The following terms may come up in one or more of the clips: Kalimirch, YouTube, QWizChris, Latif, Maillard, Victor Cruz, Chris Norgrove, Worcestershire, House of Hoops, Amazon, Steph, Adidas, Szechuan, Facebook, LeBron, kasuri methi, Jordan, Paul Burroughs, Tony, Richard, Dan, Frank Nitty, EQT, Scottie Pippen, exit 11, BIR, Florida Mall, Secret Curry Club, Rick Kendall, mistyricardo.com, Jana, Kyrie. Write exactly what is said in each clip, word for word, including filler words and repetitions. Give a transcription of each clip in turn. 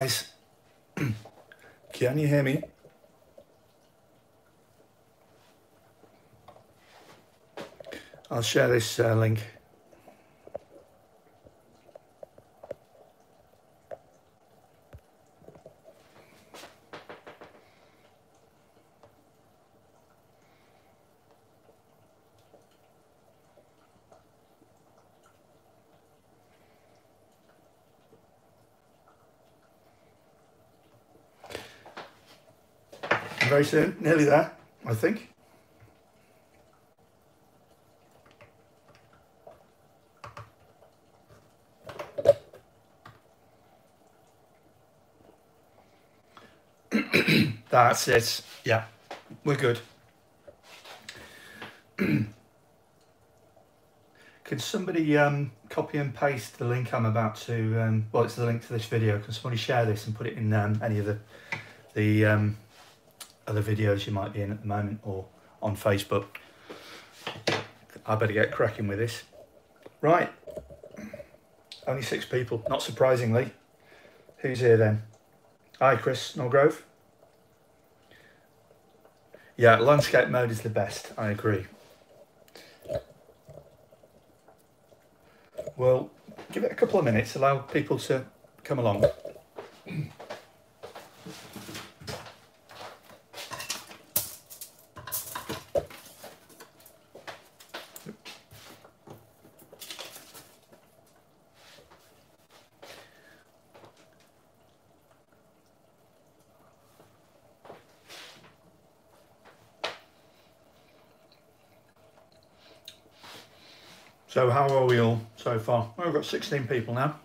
Guys, can you hear me? I'll share this uh, link. Very soon, nearly there, I think. That's it. Yeah, we're good. Can somebody um, copy and paste the link I'm about to? Um, well, it's the link to this video. Can somebody share this and put it in um, any of the the? Um, other videos you might be in at the moment or on Facebook. I better get cracking with this. Right, only six people, not surprisingly. Who's here then? Hi, Chris Norgrove. Yeah, landscape mode is the best, I agree. Well, give it a couple of minutes, allow people to come along. So how are we all so far? Well, we've got sixteen people now.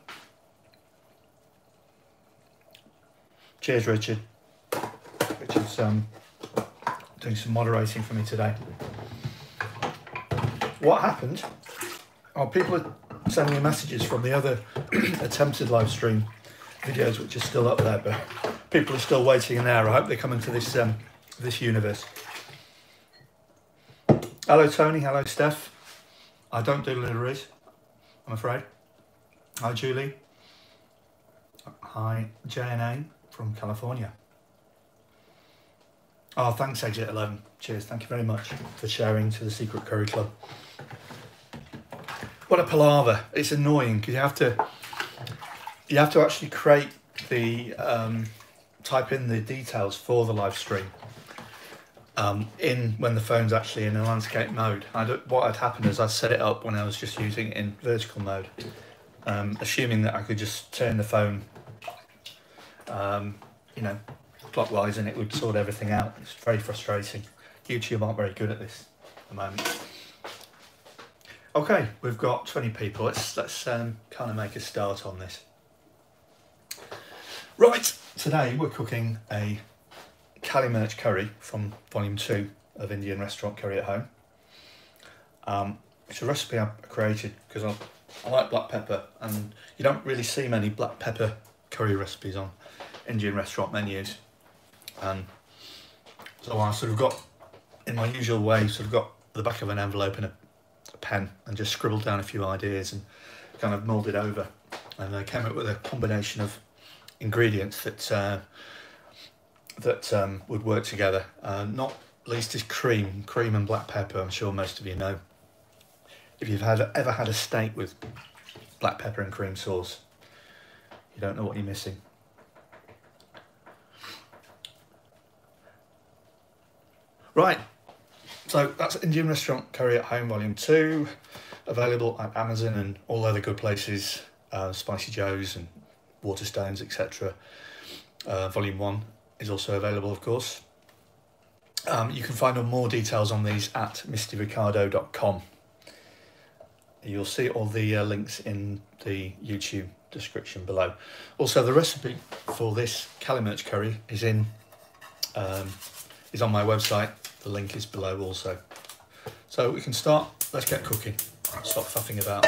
Cheers, Richard. Richard's um, doing some moderating for me today. What happened? Oh, people are sending me messages from the other attempted live stream videos, which are still up there, but people are still waiting in there. I hope they come into this, um, this universe. Hello, Tony. Hello, Steph. I don't do deliveries, I'm afraid. Hi, Julie. Hi, Jana from California. Oh, thanks, exit eleven. Cheers, thank you very much for sharing to the Secret Curry Club. What a palaver. It's annoying because you have to, you have to actually create the, um, type in the details for the live stream. Um, in when the phone's actually in a landscape mode. I don't, what had happened is I set it up when I was just using it in vertical mode, um, assuming that I could just turn the phone, um, you know, clockwise and it would sort everything out. It's very frustrating. YouTube aren't very good at this at the moment. Okay, we've got twenty people. Let's, let's um, kind of make a start on this. Right, today we're cooking a Kalimirch curry from volume two of Indian Restaurant Curry at Home. Um, it's a recipe I created because I, I like black pepper, and you don't really see many black pepper curry recipes on Indian restaurant menus. Um, so I sort of got, in my usual way, sort of got the back of an envelope and a, a pen and just scribbled down a few ideas and kind of mulled it over. And I came up with a combination of ingredients that uh, that um, would work together, uh, not least is cream, cream and black pepper. I'm sure most of you know. If you've had, ever had a steak with black pepper and cream sauce, you don't know what you're missing. Right, so that's Indian Restaurant Curry at Home Volume two, available at Amazon and all other good places, uh, Spicy Joe's and Waterstones, et cetera. Uh, volume one. Is also available, of course. Um, you can find out more details on these at misty ricardo dot com. You'll see all the uh, links in the YouTube description below. Also, the recipe for this Kalimirch curry is in um, is on my website. The link is below also. So we can start. Let's get cooking. Stop faffing about.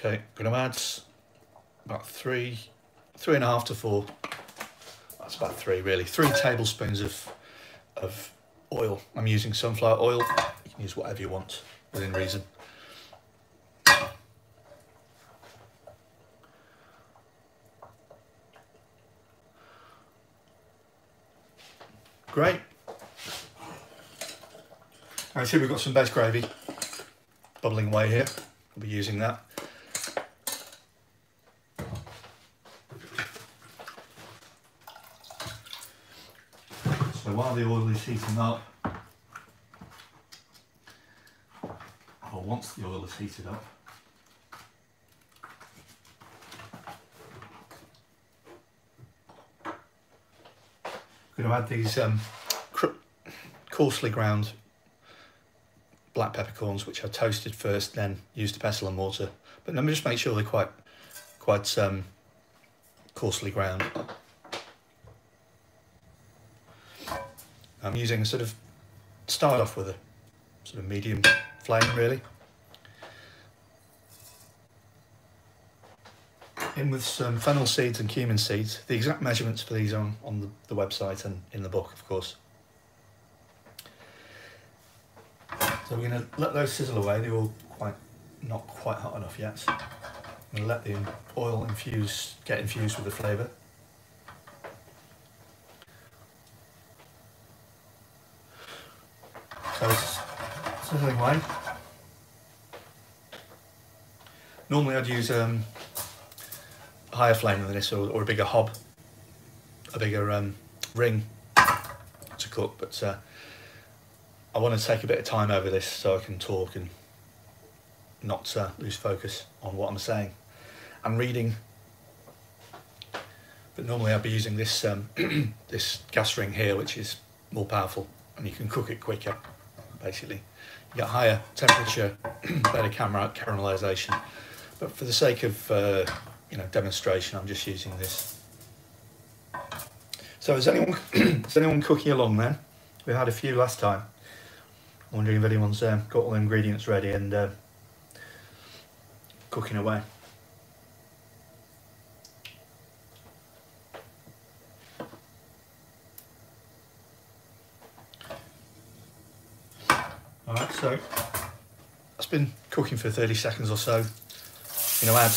Okay, I'm going to add about three, three and a half to four, that's about three really, three tablespoons of, of oil. I'm using sunflower oil, Use whatever you want within reason. Great. I see we've got some base gravy bubbling away here. We'll be using that. So while the oil is heating up, or once the oil is heated up, we're going to add these um, coarsely ground black peppercorns, which I toasted first, then used a pestle and water. But let me just make sure they're quite, quite um, coarsely ground. I'm using a sort of, start off with a sort of medium flame really. In with some fennel seeds and cumin seeds. The exact measurements for these are on, on the, the website and in the book, of course. So we're going to let those sizzle away. They're all quite, not quite hot enough yet. I'm going to let the oil infuse, get infused with the flavour. So it's sizzling away. Normally I'd use um, a higher flame than this, or, or a bigger hob, a bigger um, ring to cook, but uh, I want to take a bit of time over this so I can talk and not uh, lose focus on what I'm saying. I'm reading, but normally I'll be using this um, this gas ring here, which is more powerful and you can cook it quicker. Basically, you get higher temperature, better camera caramelization. But for the sake of uh, you know demonstration, I'm just using this. So is anyone is anyone cooking along there? We had a few last time. Wondering if anyone's um, got all the ingredients ready and uh, cooking away. All right, so that's been cooking for thirty seconds or so. I'm gonna add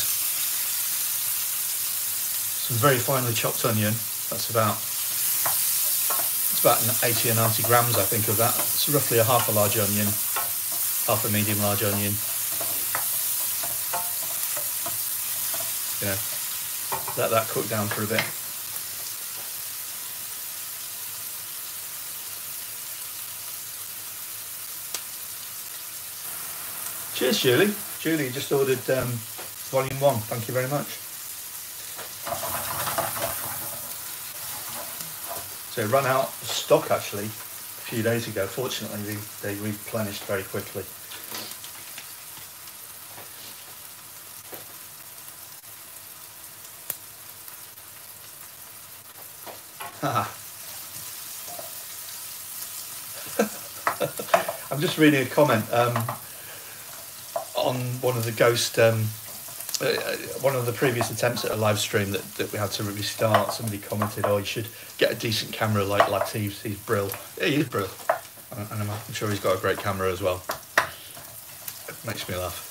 some very finely chopped onion. That's about about eighty or ninety grams, I think, of that. It's roughly a half a large onion, half a medium large onion. You know, let that cook down for a bit. Cheers, Julie. Julie just ordered um, volume one. Thank you very much. So it ran out of stock actually a few days ago. Fortunately, they, they replenished very quickly. I'm just reading a comment um, on one of the ghost, um, Uh, one of the previous attempts at a live stream that, that we had to restart. Somebody commented, "Oh, you should get a decent camera like Latif. He's brill." Yeah, he is brill, and I'm, I'm sure he's got a great camera as well. It makes me laugh.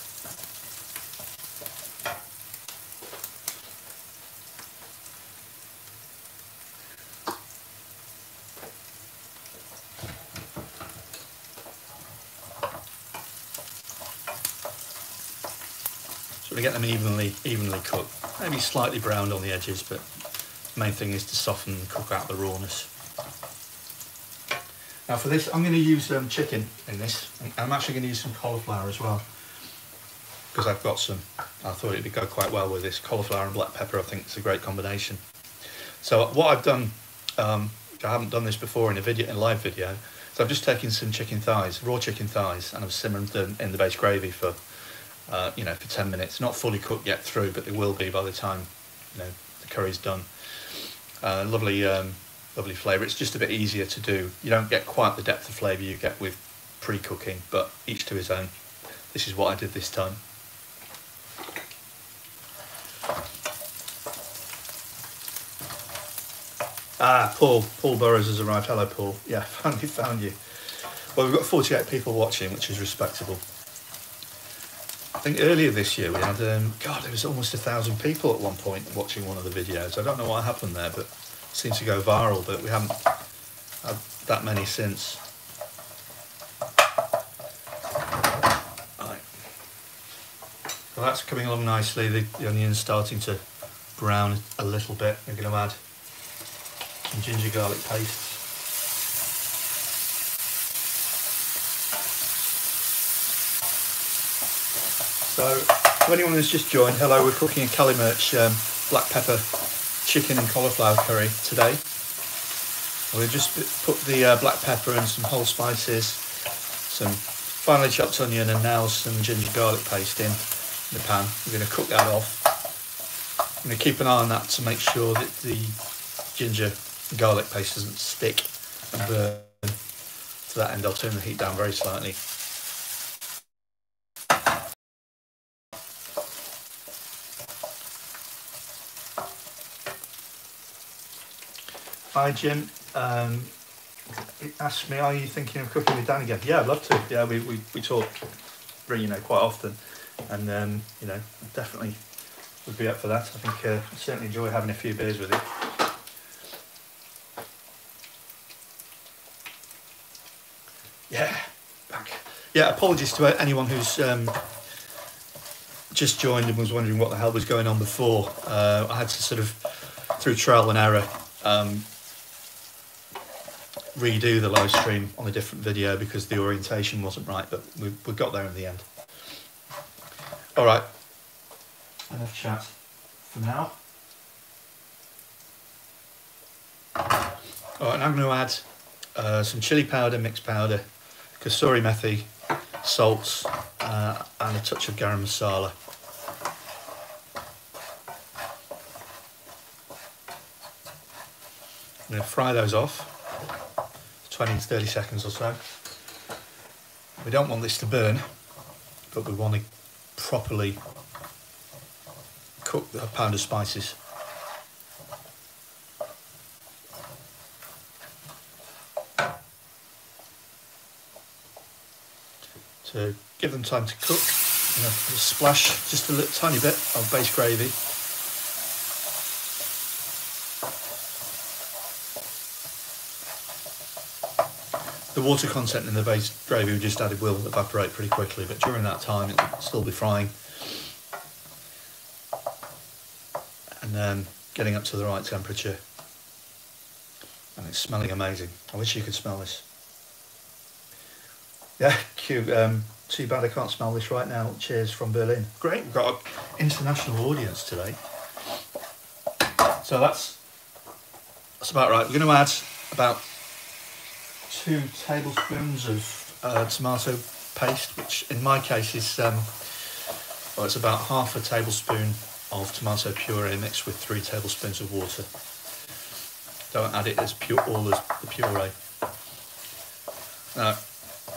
Get them evenly, evenly cooked. Maybe slightly browned on the edges, but the main thing is to soften and cook out the rawness. Now for this, I'm going to use um, chicken in this. I'm actually going to use some cauliflower as well, because I've got some. I thought it would go quite well with this. Cauliflower and black pepper, I think it's a great combination. So what I've done, um, I haven't done this before in a video, in a live video, so I've just taken some chicken thighs, raw chicken thighs, and I've simmered them in the base gravy for Uh, you know, for ten minutes. Not fully cooked yet through, but they will be by the time you know the curry's done. Uh, lovely, um, lovely flavour. It's just a bit easier to do. You don't get quite the depth of flavour you get with pre-cooking, but each to his own. This is what I did this time. Ah, Paul. Paul Burroughs has arrived. Hello, Paul. Yeah, finally found you. Well, we've got forty-eight people watching, which is respectable. I think earlier this year we had, um, God, there was almost a thousand people at one point watching one of the videos. I don't know what happened there, but it seemed to go viral, but we haven't had that many since. Right. Well, that's coming along nicely. The, the onion's starting to brown a little bit. We're going to add some ginger garlic paste. So, for anyone who's just joined, hello, we're cooking a Kalimirch um, black pepper chicken and cauliflower curry today. We've just put the uh, black pepper and some whole spices, some finely chopped onion, and now some ginger garlic paste in the pan. We're going to cook that off. I'm going to keep an eye on that to make sure that the ginger garlic paste doesn't stick and burn. To that end, I'll turn the heat down very slightly. Hi Jim, um, it asked me, are you thinking of cooking with Dan again? Yeah, I'd love to. Yeah, we, we, we talk, you know, quite often, and um, you know, definitely would be up for that. I think uh, I certainly enjoy having a few beers with you. Yeah, back. Yeah, apologies to anyone who's um, just joined and was wondering what the hell was going on before. Uh, I had to sort of, through trial and error, um, redo the live stream on a different video because the orientation wasn't right, but we, we got there in the end. All right, enough chat for now. All right, and I'm going to add uh, some chili powder, mixed powder, kasuri methi, salts, uh, and a touch of garam masala. I'm going to fry those off, twenty to thirty seconds or so. We don't want this to burn, but we want to properly cook the pound of spices. So give them time to cook. I'm going to splash just a little tiny bit of base gravy. The water content in the base gravy we just added will evaporate pretty quickly, but during that time it'll still be frying and then getting up to the right temperature, and it's smelling amazing. I wish you could smell this. Yeah, cute. Um, too bad I can't smell this right now. Cheers from Berlin. Great, we've got an international audience today. So that's, that's about right. We're going to add about two tablespoons of uh, tomato paste, which in my case is, um, well, it's about half a tablespoon of tomato puree mixed with three tablespoons of water. Don't add it as pure, all as the puree. Now,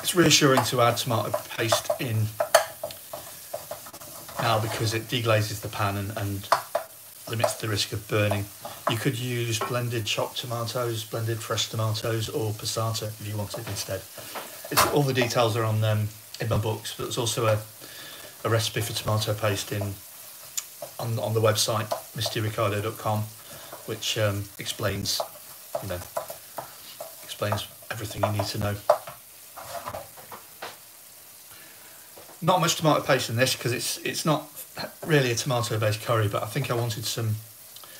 it's reassuring to add tomato paste in now because it deglazes the pan and, and limits the risk of burning. You could use blended chopped tomatoes, blended fresh tomatoes, or passata if you wanted instead. It's, all the details are on um, in my books, but there's also a, a recipe for tomato paste in on, on the website misty ricardo dot com, which um, explains, you know, explains everything you need to know. Not much tomato paste in this because it's it's not really a tomato-based curry, but I think I wanted some.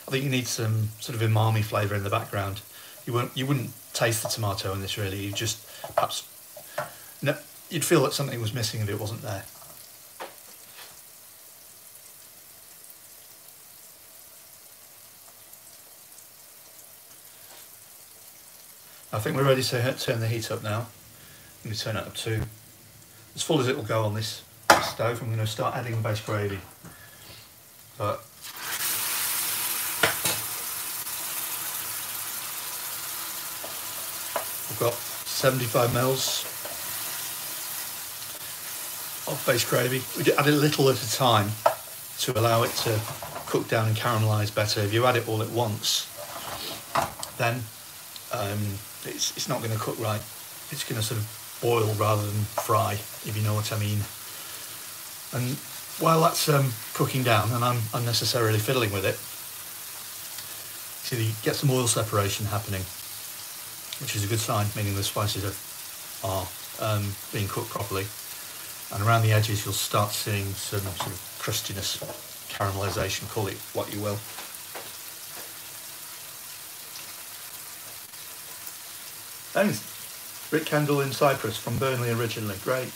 I think you need some sort of umami flavour in the background. You wouldn't, you wouldn't taste the tomato in this really, you just perhaps, no, you'd feel that something was missing if it wasn't there. I think we're ready to turn the heat up now. Let me turn it up to, as full as it will go on this stove, I'm going to start adding the base gravy. But I've got seventy-five mils of base gravy. We add it a little at a time to allow it to cook down and caramelise better. If you add it all at once, then um, it's, it's not going to cook right. It's going to sort of boil rather than fry, if you know what I mean. And while that's um, cooking down and I'm unnecessarily fiddling with it, see, you get some oil separation happening, which is a good sign, meaning the spices are, are um, being cooked properly. And around the edges you'll start seeing some sort of crustiness, caramelisation, call it what you will. And Rick Kendall in Cyprus, from Burnley originally, great.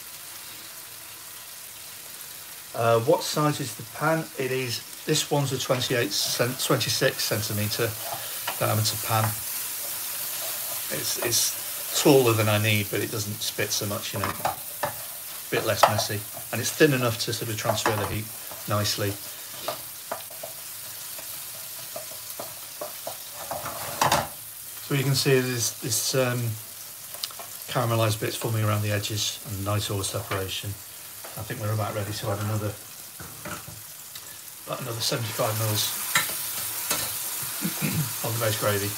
Uh, what size is the pan? It is, this one's a twenty-eight, twenty-six centimetre diameter pan. It's, it's taller than I need, but it doesn't spit so much, you know. A bit less messy. And it's thin enough to sort of transfer the heat nicely. So you can see there's this um, caramelised bits forming around the edges and nice oil separation. I think we're about ready to have another, about another seventy-five mils of the veg gravy.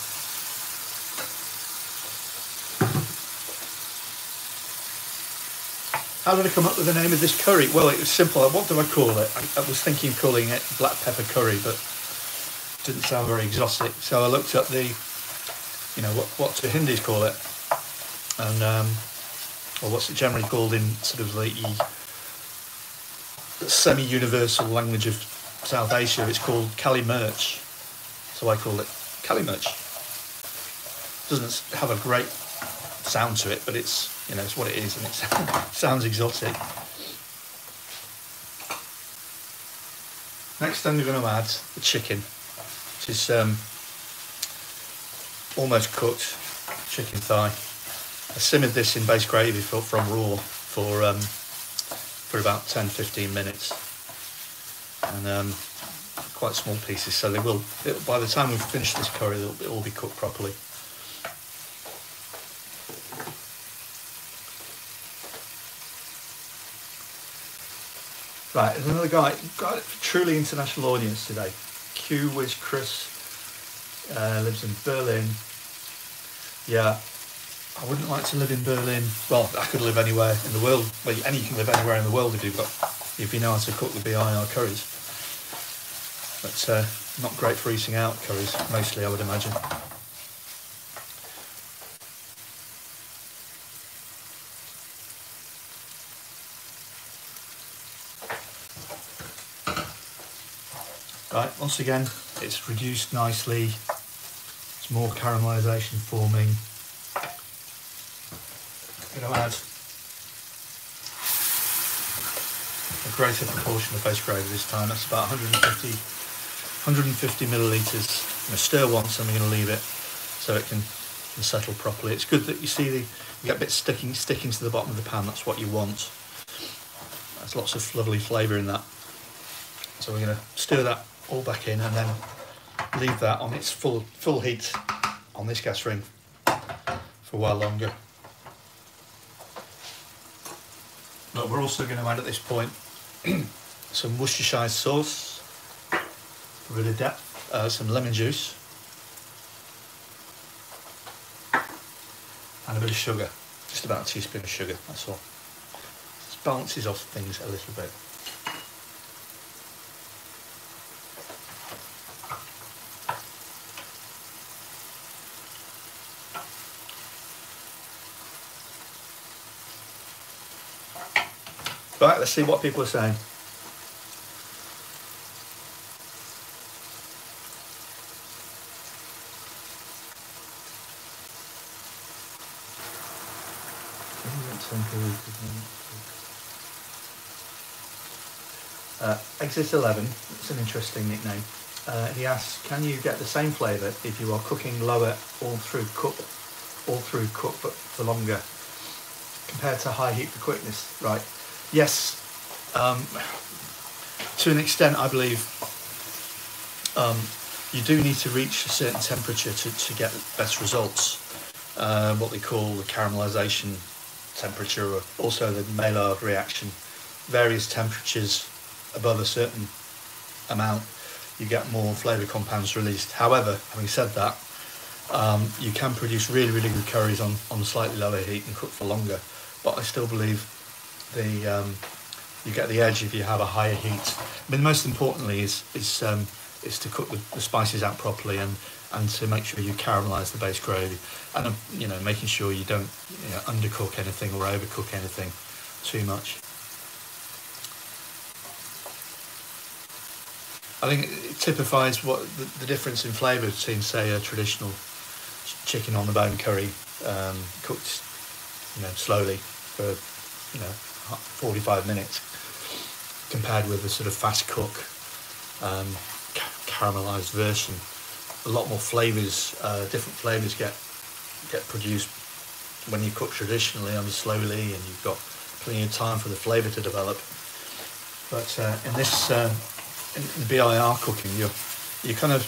How did I come up with the name of this curry? Well, it was simple. What do I call it? I, I was thinking of calling it black pepper curry, but it didn't sound very exotic. So I looked up the, you know, what, what do Hindis call it? And, um, or what's it generally called in sort of the semi-universal language of South Asia? It's called Kalimirch. So I call it Kalimirch. Doesn't have a great sound to it, but it's, you know, it's what it is, and it sounds exotic. Next thing we're going to add the chicken, which is um, almost cooked chicken thigh. I simmered this in base gravy for, from raw for um, for about ten to fifteen minutes, and um, quite small pieces, so they will, it, by the time we've finished this curry, it'll, it'll all be cooked properly. Right, there's another guy, got a truly international audience today. QWizChris uh, lives in Berlin. Yeah, I wouldn't like to live in Berlin. Well, I could live anywhere in the world. Well, and you can live anywhere in the world if you've got, if you know how to cook the B I R curries. But uh, not great for eating out curries, mostly, I would imagine. Right, once again, it's reduced nicely, it's more caramelisation forming. I'm going to add a greater proportion of veg gravy this time. That's about one hundred fifty millilitres. I'm going to stir once and we're going to leave it so it can, can settle properly. It's good that you see the, you get bits sticking, sticking to the bottom of the pan, that's what you want. There's lots of lovely flavour in that. So we're going to stir that all back in and then leave that on its full full heat on this gas ring for a while longer. But we're also going to add at this point some Worcestershire sauce, a bit of depth, uh, some lemon juice and a bit of sugar, just about a teaspoon of sugar, that's all. Just balances off things a little bit. Right, let's see what people are saying. Uh, exit eleven, it's an interesting nickname. Uh, he asks, can you get the same flavour if you are cooking lower all through cook, all through cook, but for longer, compared to high heat for quickness? Right. Yes, um, to an extent, I believe um, you do need to reach a certain temperature to, to get the best results. Uh, what we call the caramelisation temperature, or also the Maillard reaction. Various temperatures above a certain amount, you get more flavour compounds released. However, having said that, um, you can produce really, really good curries on, on slightly lower heat and cook for longer. but I still believe the um, you get the edge if you have a higher heat. I mean, most importantly is is um, is to cook the, the spices out properly and and to make sure you caramelize the base gravy, and you know making sure you don't you know, undercook anything or overcook anything too much. I think it typifies what the, the difference in flavour between, say, a traditional chicken on the bone curry um, cooked, you know, slowly for, you know, forty-five minutes, compared with a sort of fast cook, um, caramelised version. A lot more flavours, uh, different flavours get get produced when you cook traditionally under slowly, and you've got plenty of time for the flavour to develop. But uh, in this. Uh, In B I R cooking, you're you kind of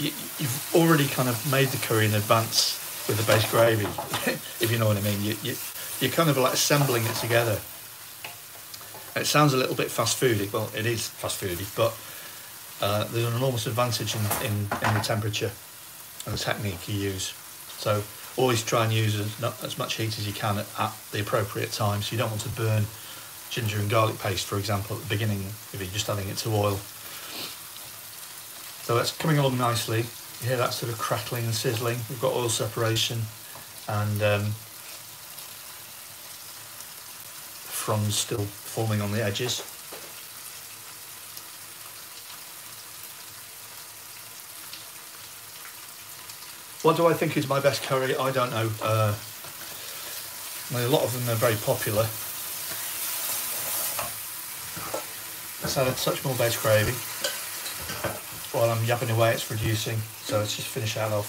you, you've already kind of made the curry in advance with the base gravy, if you know what I mean. You you you're kind of like assembling it together. It sounds a little bit fast foody. Well, it is fast foody, but uh, there's an enormous advantage in, in in the temperature and the technique you use. So always try and use as, not, as much heat as you can at, at the appropriate time. So you don't want to burn ginger and garlic paste, for example, at the beginning, if you're just adding it to oil. So that's coming along nicely. You hear that sort of crackling and sizzling. We've got oil separation, and um, fronds still forming on the edges. What do I think is my best curry? I don't know. Uh, a lot of them are very popular. Let's add a touch more base gravy while I'm yapping away. It's reducing, so let's just finish that off.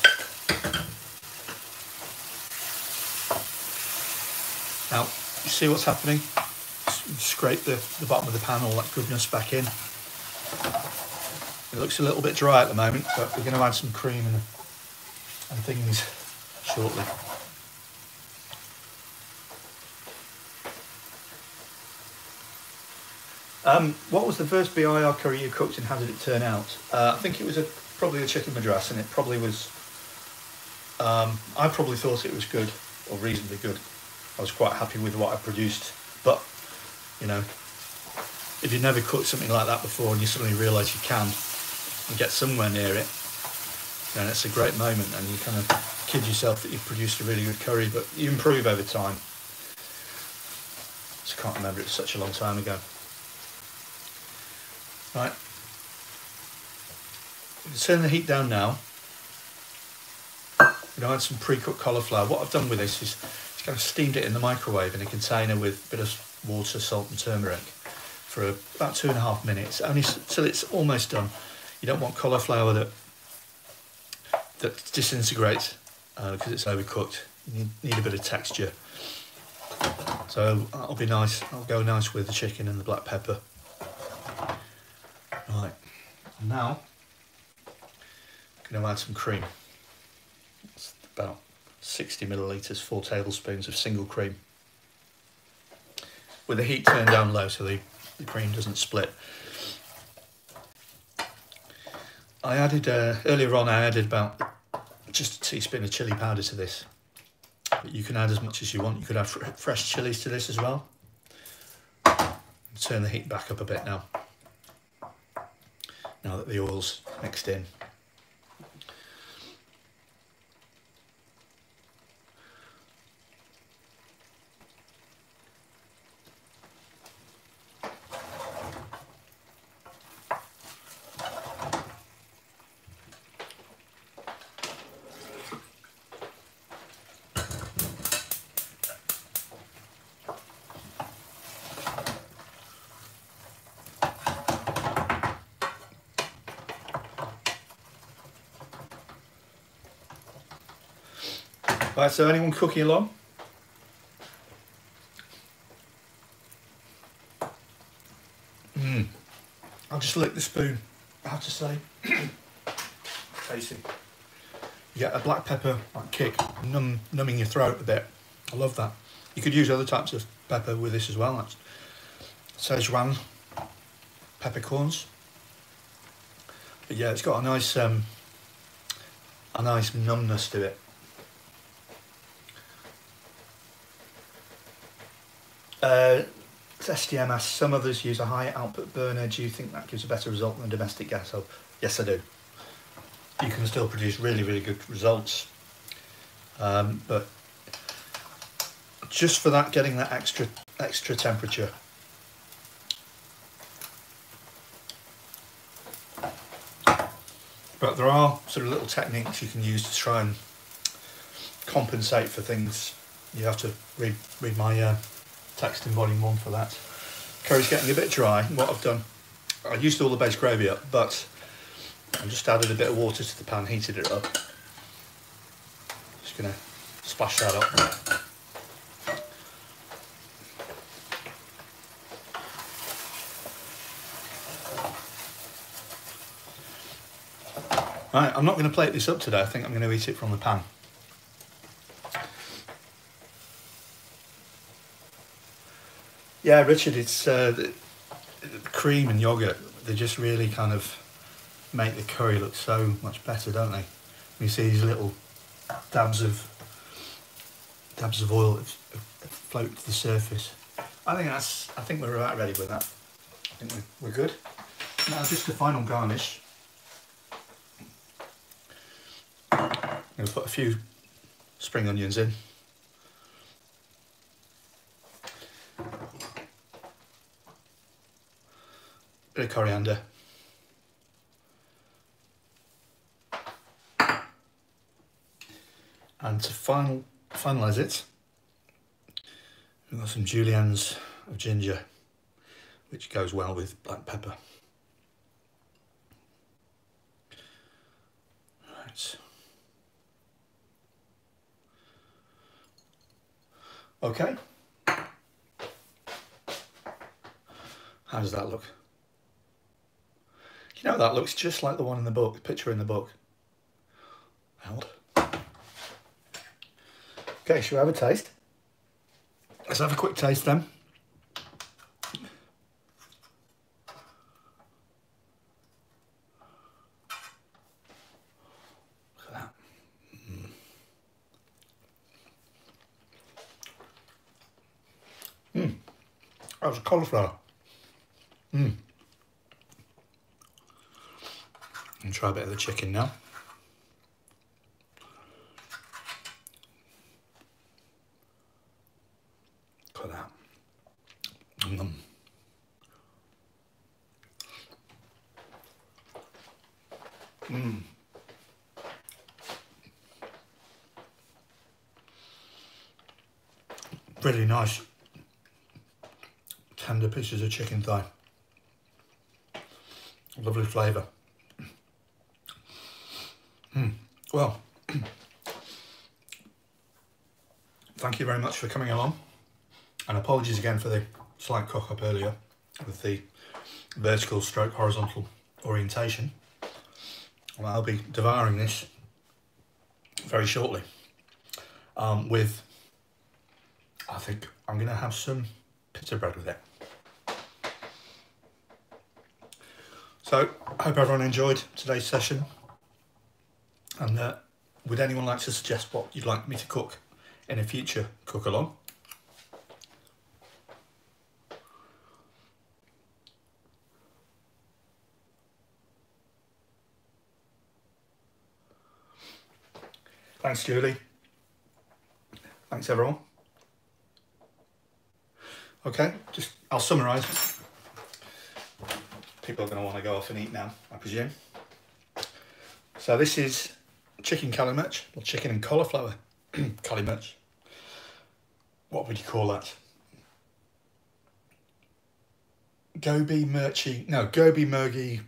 Now you see what's happening. Scrape the, the bottom of the pan, all that goodness back in. It looks a little bit dry at the moment, but we're going to add some cream and, and things shortly. Um, what was the first B I R curry you cooked, and how did it turn out? Uh, I think it was a, probably a chicken madras, and it probably was. Um, I probably thought it was good, or reasonably good. I was quite happy with what I produced, but you know, if you've never cooked something like that before and you suddenly realise you can and get somewhere near it, then it's a great moment, and you kind of kid yourself that you've produced a really good curry, but you improve over time. I just can't remember, it was such a long time ago. Right, we'll turn the heat down now. We're going to add some pre-cooked cauliflower. What I've done with this is it's kind of steamed it in the microwave in a container with a bit of water, salt and turmeric for about two and a half minutes, only till it's almost done. You don't want cauliflower that, that disintegrates uh, because it's overcooked. You need, need a bit of texture. So that'll be nice. That'll go nice with the chicken and the black pepper. Right, now I'm going to add some cream. It's about sixty millilitres, four tablespoons of single cream. With the heat turned down low so the, the cream doesn't split. I added, uh, earlier on I added about just a teaspoon of chilli powder to this. But you can add as much as you want. You could add fr fresh chillies to this as well. Turn the heat back up a bit now. Now that the oil's mixed in. Right, so anyone cooking along? Mm. I'll just lick the spoon, I have to say. Tasty. You get a black pepper like kick, numb, numbing your throat a bit. I love that. You could use other types of pepper with this as well. That's Szechuan peppercorns. But yeah, it's got a nice, um, a nice numbness to it. Uh, S D M asks, some others use a higher output burner. Do you think that gives a better result than a domestic gas hob? Yes, I do. You can still produce really, really good results. Um, but just for that, getting that extra extra temperature. But there are sort of little techniques you can use to try and compensate for things. You have to read, read my uh, text in volume one for that. Curry's getting a bit dry. What I've done, I used all the base gravy up, but I just added a bit of water to the pan, heated it up. Just gonna splash that up. Right, I'm not going to plate this up today. I think I'm going to eat it from the pan. Yeah, Richard, it's uh, the, the cream and yoghurt. They just really kind of make the curry look so much better, don't they? You see these little dabs of dabs of oil that float to the surface. I think that's. I think we're about ready with that. I think we're, we're good. Now, just the final garnish. I'm going to put a few spring onions in. A bit of coriander. And to final, finalise it, we've got some juliennes of ginger, which goes well with black pepper. Right. Okay, how does that look? You know, that looks just like the one in the book, the picture in the book. Held. Okay, shall we have a taste? Let's have a quick taste then. That was cauliflower. Mmm. And try a bit of the chicken now. Look at that. Mm. Mmm. Really nice. Tender pieces of chicken thigh. Lovely flavour. Mm. Well, thank you very much for coming along, and apologies again for the slight cock up earlier with the vertical stroke horizontal orientation. Well, I'll be devouring this very shortly um, with, I think I'm going to have some pita bread with it. So, I hope everyone enjoyed today's session, and uh, would anyone like to suggest what you'd like me to cook in a future cook-along? Thanks, Julie. Thanks, everyone. Okay, just I'll summarise. People are going to want to go off and eat now, I presume. So this is chicken Kalimirch, or chicken and cauliflower Kalimirch. What would you call that? Gobi Murchi, no, Gobi Murchi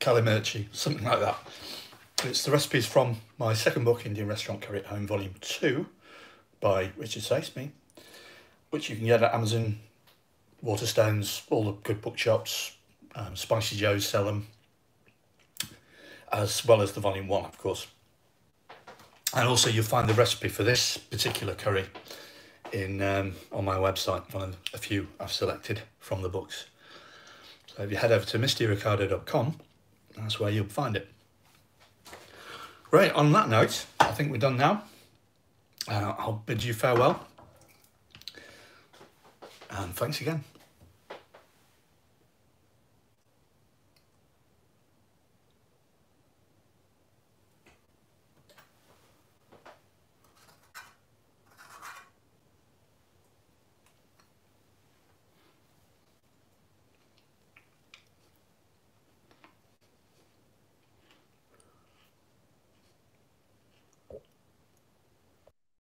Kalimirchi, something like that. It's the recipes from my second book, Indian Restaurant Curry at Home Volume two, by Richard Saisme, which you can get at Amazon, Waterstones, all the good bookshops, um, Spicy Joe's sell them, as well as the volume one, of course. And also you'll find the recipe for this particular curry in um, on my website, one of a few I've selected from the books. So if you head over to misty ricardo dot com, that's where you'll find it. Right, on that note, I think we're done now. Uh, I'll bid you farewell. And thanks again.